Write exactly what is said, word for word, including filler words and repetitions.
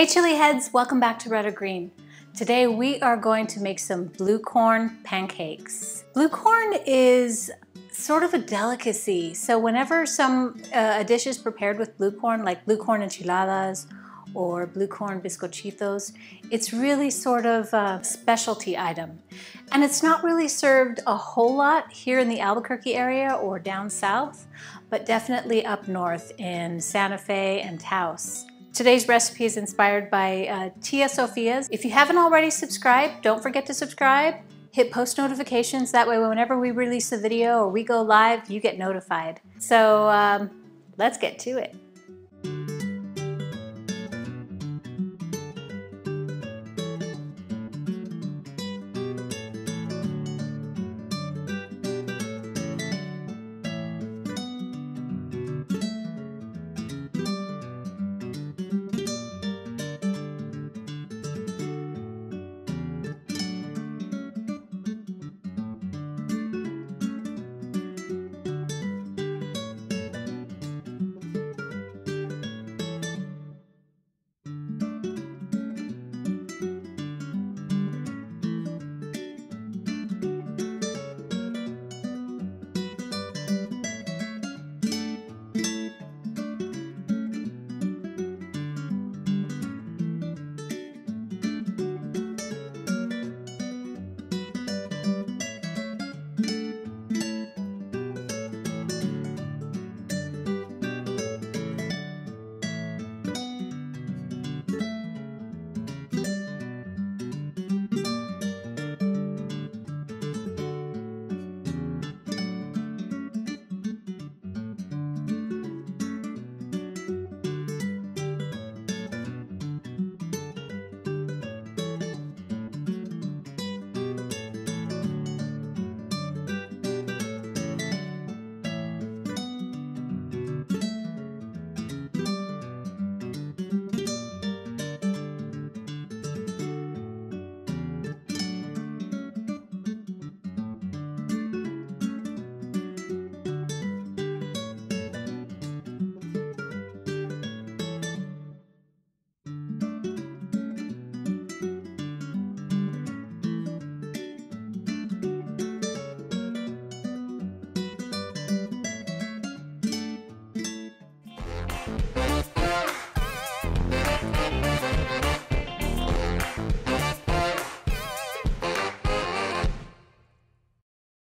Hey Chili Heads, welcome back to Red or Green. Today we are going to make some blue corn pancakes. Blue corn is sort of a delicacy, so whenever some uh, a dish is prepared with blue corn, like blue corn enchiladas or blue corn bizcochitos, it's really sort of a specialty item. And it's not really served a whole lot here in the Albuquerque area or down south, but definitely up north in Santa Fe and Taos. Today's recipe is inspired by uh, Tia Sophia's. If you haven't already subscribed, don't forget to subscribe. Hit post notifications, that way whenever we release a video or we go live, you get notified. So um, let's get to it.